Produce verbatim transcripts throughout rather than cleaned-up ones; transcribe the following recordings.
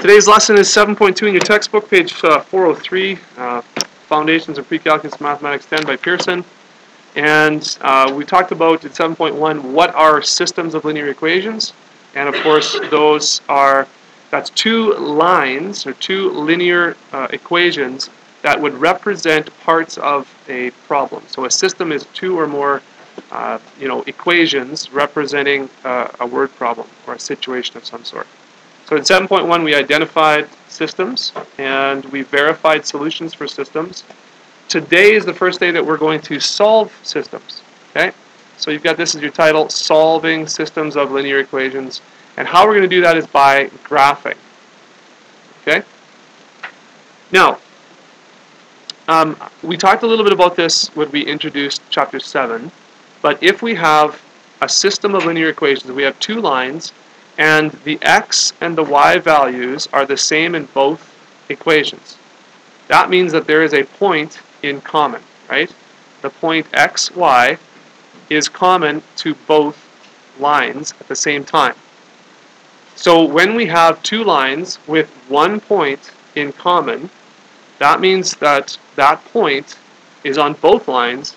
Today's lesson is seven point two in your textbook, page uh, four oh three, uh, Foundations of Precalculus Mathematics ten by Pearson. And uh, we talked about in seven point one what are systems of linear equations. And of course, those are, that's two lines or two linear uh, equations that would represent parts of a problem. So a system is two or more Uh, you know, equations representing uh, a word problem or a situation of some sort. So in seven point one we identified systems and we verified solutions for systems. Today is the first day that we're going to solve systems. Okay, so you've got this as your title, Solving Systems of Linear Equations. And how we're going to do that is by graphing. Okay, now um, we talked a little bit about this when we introduced chapter seven. But if we have a system of linear equations, we have two lines, and the x and the y values are the same in both equations. That means that there is a point in common, right? The point x, y is common to both lines at the same time. So when we have two lines with one point in common, that means that that point is on both lines.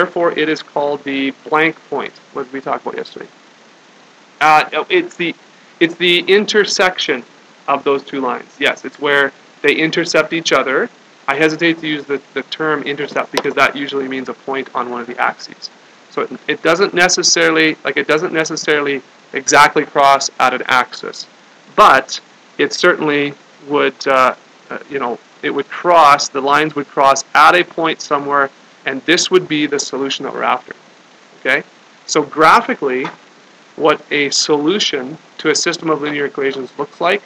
Therefore, it is called the blank point, what we talked about yesterday. Uh, it's the it's the intersection of those two lines. Yes, it's where they intercept each other. I hesitate to use the, the term intercept because that usually means a point on one of the axes. So it, it doesn't necessarily like it doesn't necessarily exactly cross at an axis, but it certainly would uh, uh, you know it would cross the lines would cross at a point somewhere. And this would be the solution that we're after. Okay? So graphically, what a solution to a system of linear equations looks like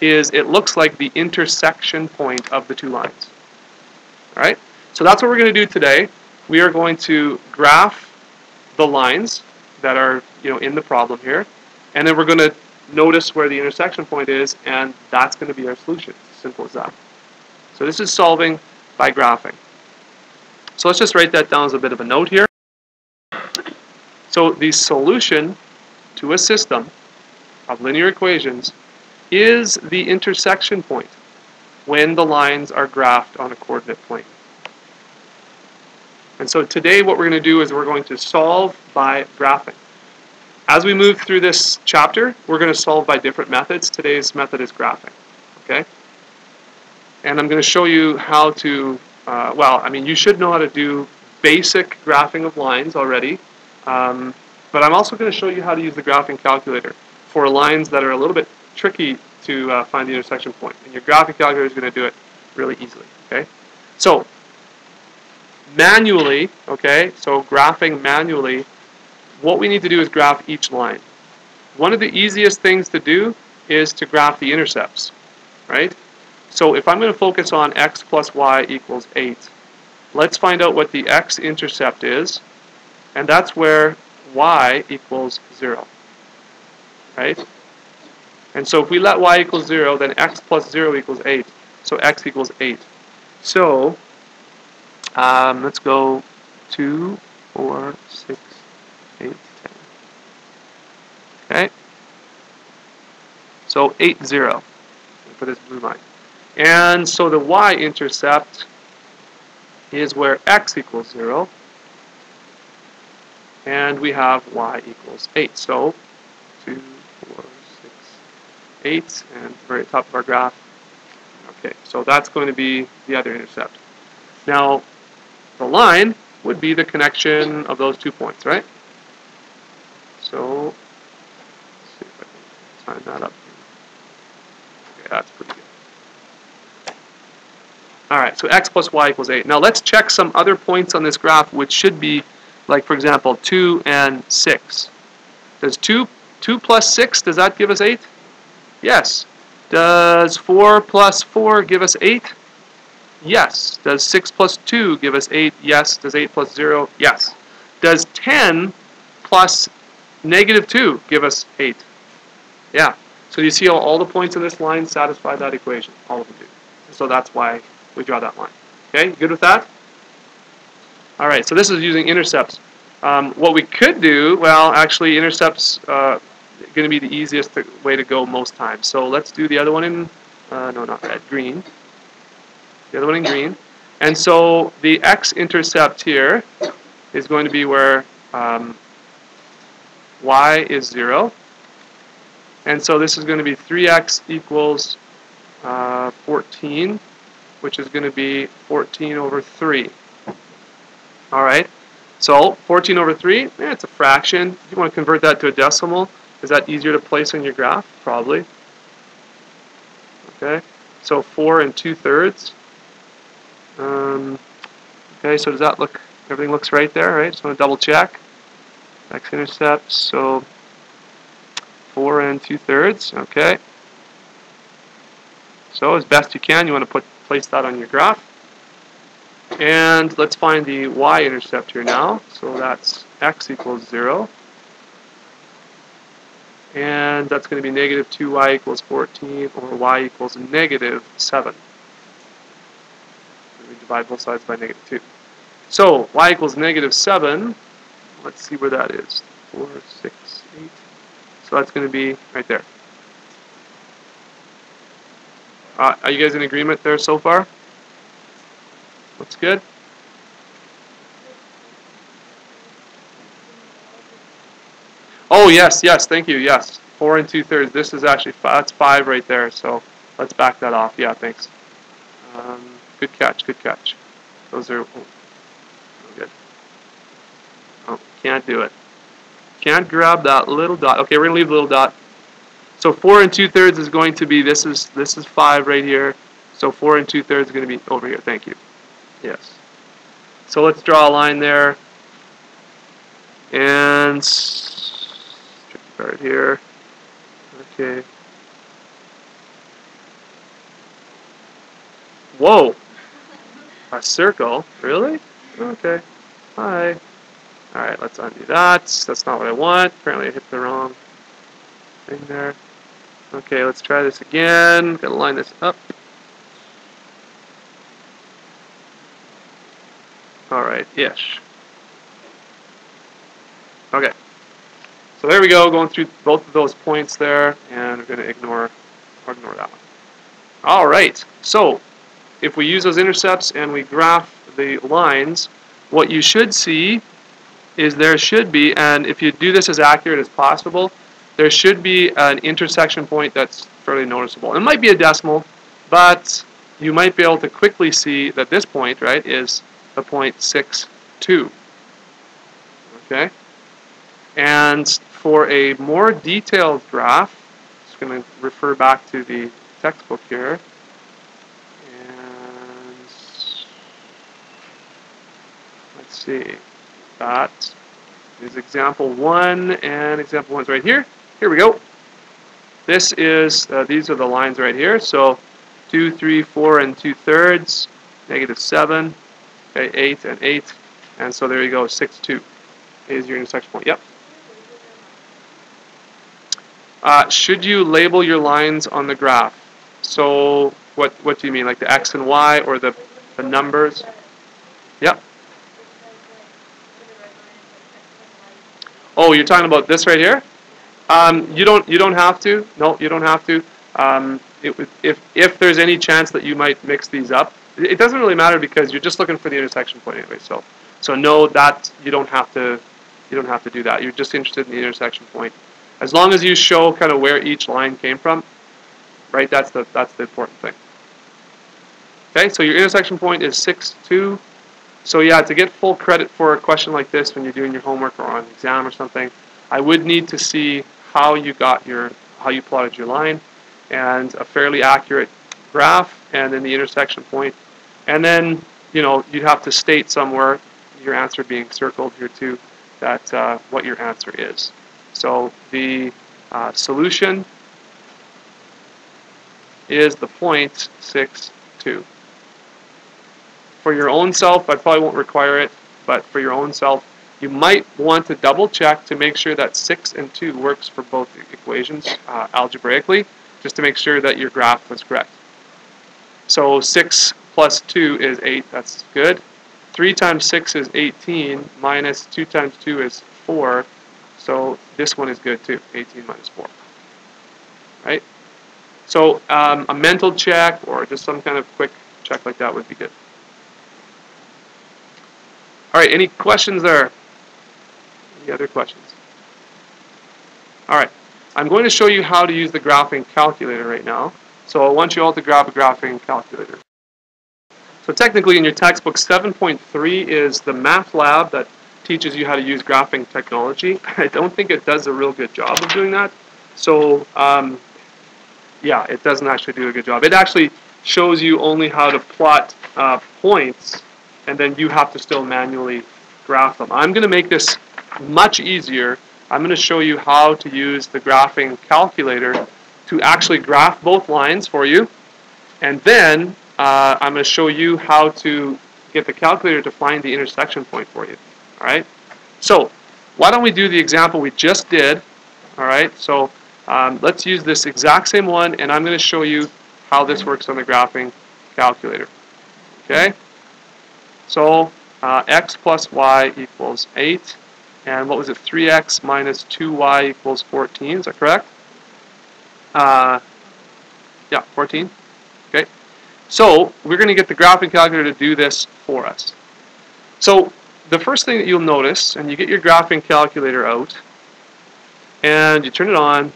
is it looks like the intersection point of the two lines. Alright? So that's what we're going to do today. We are going to graph the lines that are, you know, in the problem here. And then we're going to notice where the intersection point is, and that's going to be our solution. Simple as that. So this is solving by graphing. So let's just write that down as a bit of a note here. So the solution to a system of linear equations is the intersection point when the lines are graphed on a coordinate plane. And so today what we're going to do is we're going to solve by graphing. As we move through this chapter, we're going to solve by different methods. Today's method is graphing. Okay? And I'm going to show you how to Uh, well, I mean, you should know how to do basic graphing of lines already, um, but I'm also going to show you how to use the graphing calculator for lines that are a little bit tricky to uh, find the intersection point. And your graphing calculator is going to do it really easily. Okay, so manually, okay, so graphing manually, what we need to do is graph each line. One of the easiest things to do is to graph the intercepts, right? So if I'm going to focus on x plus y equals eight, let's find out what the x-intercept is, and that's where y equals zero, right? And so if we let y equals zero, then x plus zero equals eight, so x equals eight. So um, let's go two, four, six, eight, ten. Okay? So eight, zero for this blue line. And so the y-intercept is where x equals zero, and we have y equals eight. So two, four, six, eight, and very top of our graph. Okay, so that's going to be the other intercept. Now, the line would be the connection of those two points, right? So, let's see if I can sign that up. Okay, that's pretty good. Alright, so x plus y equals eight. Now let's check some other points on this graph, which should be, like for example, two and six. Does two, two plus six, does that give us eight? Yes. Does four plus four give us eight? Yes. Does six plus two give us eight? Yes. Does eight plus zero? Yes. Does ten plus negative two give us eight? Yeah. So you see how all the points in this line satisfy that equation. All of them do. So that's why we draw that line. Okay, good with that? Alright, so this is using intercepts. Um, what we could do, well, actually intercepts uh, going to be the easiest way to go most times. So let's do the other one in uh, no, not red, green, the other one in green. And so the x-intercept here is going to be where um, y is zero. And so this is going to be three x equals uh, fourteen, which is going to be fourteen over three. All right. So fourteen over three, eh, it's a fraction. If you want to convert that to a decimal, is that easier to place on your graph? Probably. Okay. So four and two thirds. Um, okay. So does that look? Everything looks right there, right? Just want to double check. X-intercept. So four and two thirds. Okay. So as best you can, you want to put place that on your graph. And let's find the y-intercept here now. So that's x equals zero. And that's going to be negative two y equals fourteen, or y equals negative seven. We divide both sides by negative two. So y equals negative seven. Let's see where that is. four, six, eight. So that's going to be right there. Uh, are you guys in agreement there so far? Looks good. Oh yes, yes. Thank you. Yes, four and two thirds. This is actually five, that's five right there. So let's back that off. Yeah, thanks. Um, good catch. Good catch. Those are oh, good. Oh, can't do it. Can't grab that little dot. Okay, we're gonna leave the little dot. So four and two thirds is going to be this is this is five right here. So four and two thirds is going to be over here. Thank you. Yes. So let's draw a line there. And right here. Okay. Whoa. A circle. Really? Okay. Hi. All right. Let's undo that. That's not what I want. Apparently I hit the wrong thing there. Okay. Let's try this again. Gotta line this up. Alright, ish. Okay. So there we go, going through both of those points there, and we're going to ignore, ignore that one. Alright, so if we use those intercepts and we graph the lines, what you should see is there should be, and if you do this as accurate as possible, there should be an intersection point that's fairly noticeable. It might be a decimal, but you might be able to quickly see that this point, right, is the point six two. Okay, and for a more detailed graph, just going to refer back to the textbook here. And let's see, that is example one, and example one's right here. Here we go. This is uh, these are the lines right here. So two, three, four, and two thirds, negative seven. Okay, eight and eight, and so there you go, six, two is your intersection point. Yep. Uh, should you label your lines on the graph? So what what do you mean, like the x and y, or the, the numbers? Yep. Oh, you're talking about this right here? Um, you don't you don't have to. No, you don't have to. Um, it, if if there's any chance that you might mix these up. It doesn't really matter because you're just looking for the intersection point anyway. So, so no, that you don't have to, you don't have to do that. You're just interested in the intersection point. As long as you show kind of where each line came from, right? That's the that's the important thing. Okay, so your intersection point is six, two. So yeah, to get full credit for a question like this when you're doing your homework or on an exam or something, I would need to see how you got your how you plotted your line, and a fairly accurate graph, and then the intersection point. And then, you know, you'd have to state somewhere, your answer being circled here too, that uh, what your answer is. So the uh, solution is the point six, two. For your own self, I probably won't require it, but for your own self, you might want to double check to make sure that six and two works for both equations uh, algebraically, just to make sure that your graph was correct. So six plus two is eight, that's good. three times six is eighteen, minus two times two is four, so this one is good too, eighteen minus four. Right? So um, a mental check or just some kind of quick check like that would be good. All right, any questions there? Any other questions? All right, I'm going to show you how to use the graphing calculator right now. So I want you all to grab a graphing calculator. So technically in your textbook, seven point three is the math lab that teaches you how to use graphing technology. I don't think it does a real good job of doing that. So um, yeah, it doesn't actually do a good job. It actually shows you only how to plot uh, points, and then you have to still manually graph them. I'm going to make this much easier. I'm going to show you how to use the graphing calculator to actually graph both lines for you. And then uh, I'm going to show you how to get the calculator to find the intersection point for you. All right. So why don't we do the example we just did? All right. So um, let's use this exact same one, and I'm going to show you how this works on the graphing calculator. Okay. So uh, x plus y equals eight, and what was it, three x minus two y equals fourteen, is that correct? Uh, yeah, fourteen, okay. So we're going to get the graphing calculator to do this for us. So the first thing that you'll notice, and you get your graphing calculator out, and you turn it on,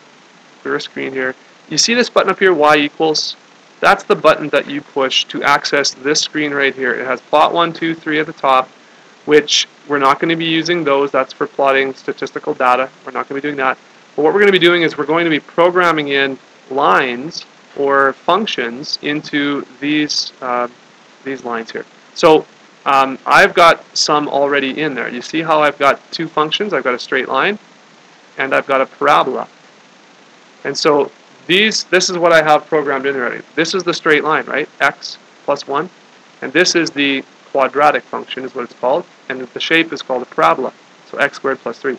clear screen here, you see this button up here, y equals. That's the button that you push to access this screen right here. It has plot one, two, three at the top, which we're not going to be using those. That's for plotting statistical data. We're not going to be doing that. But what we're going to be doing is we're going to be programming in lines or functions into these uh, these lines here. So um, I've got some already in there. You see how I've got two functions? I've got a straight line, and I've got a parabola. And so These, this is what I have programmed in already. This is the straight line, right? X plus one. And this is the quadratic function is what it's called. And the shape is called a parabola. So x squared plus three.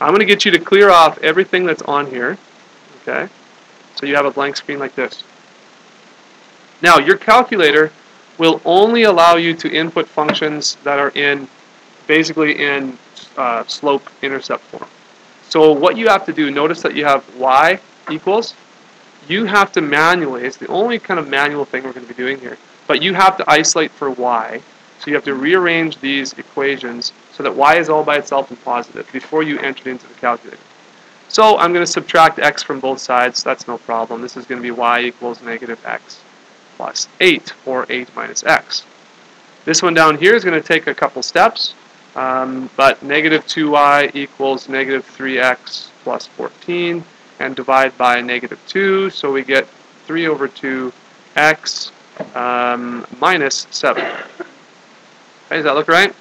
I'm going to get you to clear off everything that's on here. Okay? So you have a blank screen like this. Now, your calculator will only allow you to input functions that are in, basically in uh, slope-intercept form. So what you have to do, notice that you have y equals. You have to manually, it's the only kind of manual thing we're going to be doing here, but you have to isolate for y. So you have to rearrange these equations so that y is all by itself and positive before you enter it into the calculator. So I'm going to subtract x from both sides. That's no problem. This is going to be y equals negative x plus eight, or eight minus x. This one down here is going to take a couple steps, um, but negative two y equals negative three x plus fourteen. And divide by negative two, so we get three over two x um, minus seven. Hey, does that look right?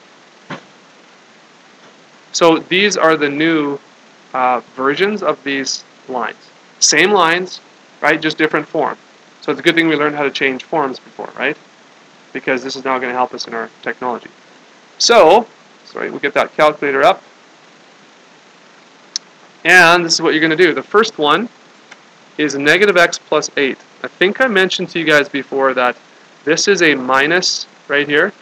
So these are the new uh, versions of these lines. Same lines, right? Just different form. So it's a good thing we learned how to change forms before, right? Because this is now going to help us in our technology. So, sorry, we'll get that calculator up. And this is what you're going to do. The first one is negative x plus eight. I think I mentioned to you guys before that this is a minus right here,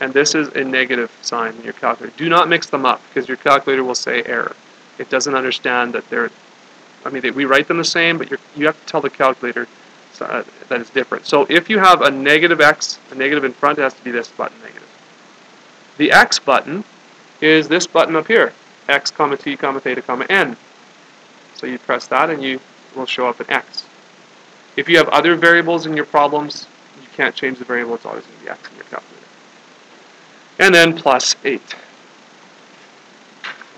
and this is a negative sign in your calculator. Do not mix them up, because your calculator will say error. It doesn't understand that they're, I mean, they, we write them the same, but you're, you have to tell the calculator uh, that it's different. So if you have a negative x, a negative in front, it has to be this button, negative. The x button is this button up here. X comma t comma theta comma n. So you press that and you will show up an x. If you have other variables in your problems, you can't change the variable. It's always going to be x in your calculator. And then plus eight.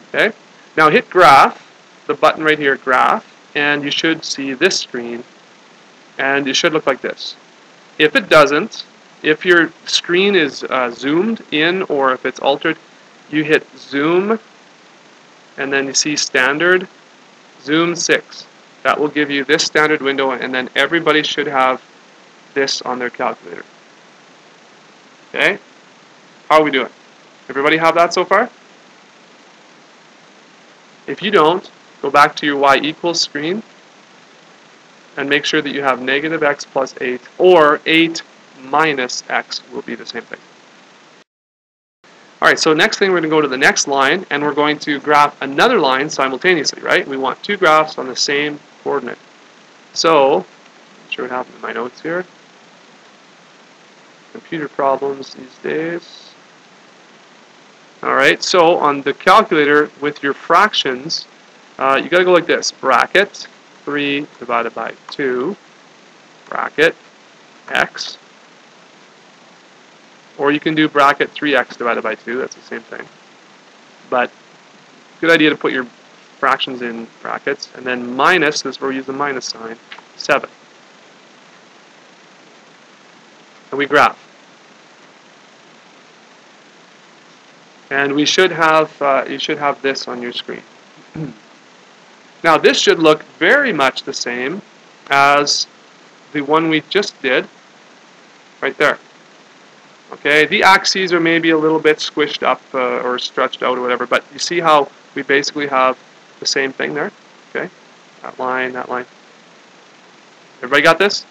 Okay. Now hit graph, the button right here, graph, and you should see this screen, and it should look like this. If it doesn't, if your screen is uh, zoomed in or if it's altered, you hit zoom, and then you see standard, zoom six. That will give you this standard window, and then everybody should have this on their calculator. Okay? How are we doing? Everybody have that so far? If you don't, go back to your y equals screen and make sure that you have negative x plus eight, or eight minus x will be the same thing. Alright, so next thing we're going to go to the next line, and we're going to graph another line simultaneously, right? We want two graphs on the same coordinate. So sure what happened to my notes here. Computer problems these days. Alright, so on the calculator with your fractions, uh, you gotta go like this: bracket three divided by two, bracket x. Or you can do bracket three x divided by two, that's the same thing. But good idea to put your fractions in brackets, and then minus, this is where we use the minus sign, seven. And we graph. And we should have, uh, you should have this on your screen. Now this should look very much the same as the one we just did, right there. Okay, the axes are maybe a little bit squished up uh, or stretched out or whatever, but you see how we basically have the same thing there? Okay, that line, that line. Everybody got this?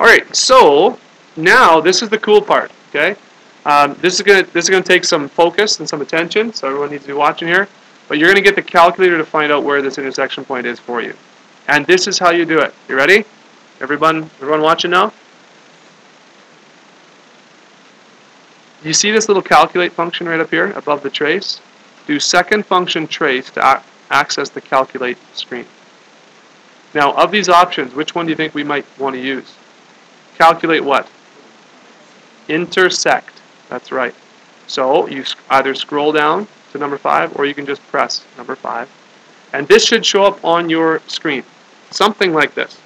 Alright, so now this is the cool part, okay? Um, this is gonna this is gonna take some focus and some attention, so everyone needs to be watching here. But you're gonna get the calculator to find out where this intersection point is for you. And this is how you do it. You ready? Everyone, everyone watching now? You see this little calculate function right up here above the trace? Do second function trace to ac access the calculate screen. Now, of these options, which one do you think we might want to use? Calculate what? Intersect. That's right. So you sc either scroll down to number five, or you can just press number five. And this should show up on your screen. Something like this.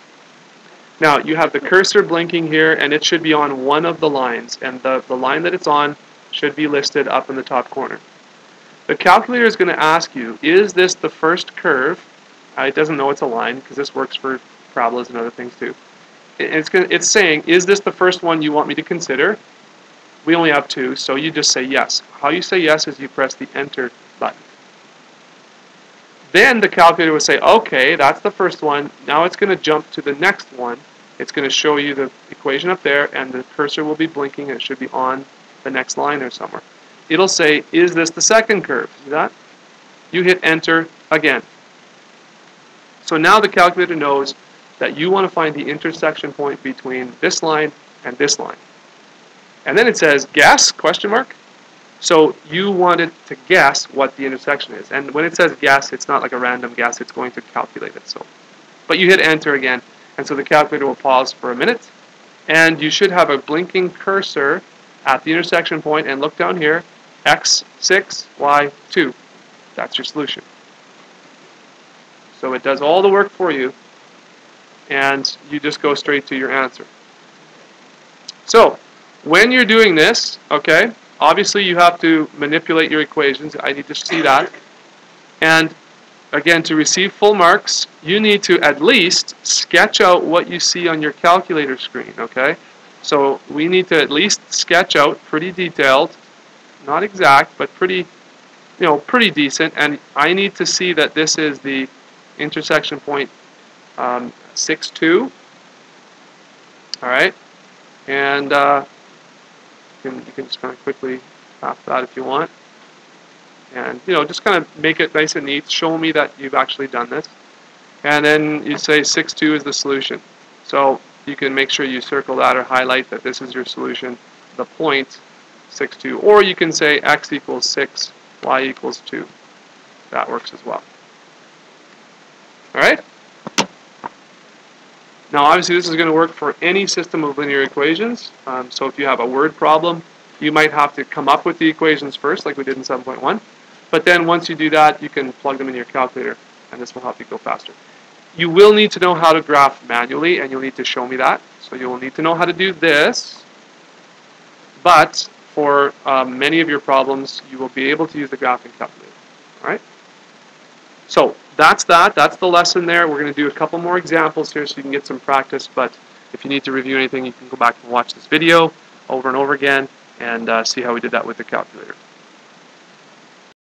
Now, you have the cursor blinking here, and it should be on one of the lines, and the, the line that it's on should be listed up in the top corner. The calculator is going to ask you, is this the first curve? Uh, it doesn't know it's a line, because this works for parabolas and other things too. It, it's, gonna, it's saying, is this the first one you want me to consider? We only have two, so you just say yes. How you say yes is you press the enter button. Then the calculator would say, okay, that's the first one. Now it's going to jump to the next one. It's going to show you the equation up there, and the cursor will be blinking, and it should be on the next line or somewhere. It'll say, is this the second curve? See that? You hit enter again. So now the calculator knows that you want to find the intersection point between this line and this line. And then it says, guess? Question mark. So you wanted to guess what the intersection is. And when it says guess, it's not like a random guess. It's going to calculate it. So, but you hit enter again. And so the calculator will pause for a minute. And you should have a blinking cursor at the intersection point. And look down here, x six, y two. That's your solution. So it does all the work for you. And you just go straight to your answer. So when you're doing this, okay, obviously, you have to manipulate your equations. I need to see that. And again, to receive full marks, you need to at least sketch out what you see on your calculator screen, okay? So we need to at least sketch out pretty detailed, not exact, but pretty, you know, pretty decent. And I need to see that this is the intersection point um, six two. All right? And... Uh, You can, you can just kind of quickly tap that if you want. And, you know, just kind of make it nice and neat. Show me that you've actually done this. And then you say six two is the solution. So you can make sure you circle that or highlight that this is your solution, the point six two. Or you can say x equals six, y equals two. That works as well. All right? Now, obviously, this is going to work for any system of linear equations. Um, so if you have a word problem, you might have to come up with the equations first, like we did in seven point one. But then once you do that, you can plug them in your calculator, and this will help you go faster. You will need to know how to graph manually, and you'll need to show me that. So you will need to know how to do this. But for uh, many of your problems, you will be able to use the graphing calculator. All right? So that's that. That's the lesson there. We're going to do a couple more examples here so you can get some practice, but if you need to review anything, you can go back and watch this video over and over again and uh, see how we did that with the calculator.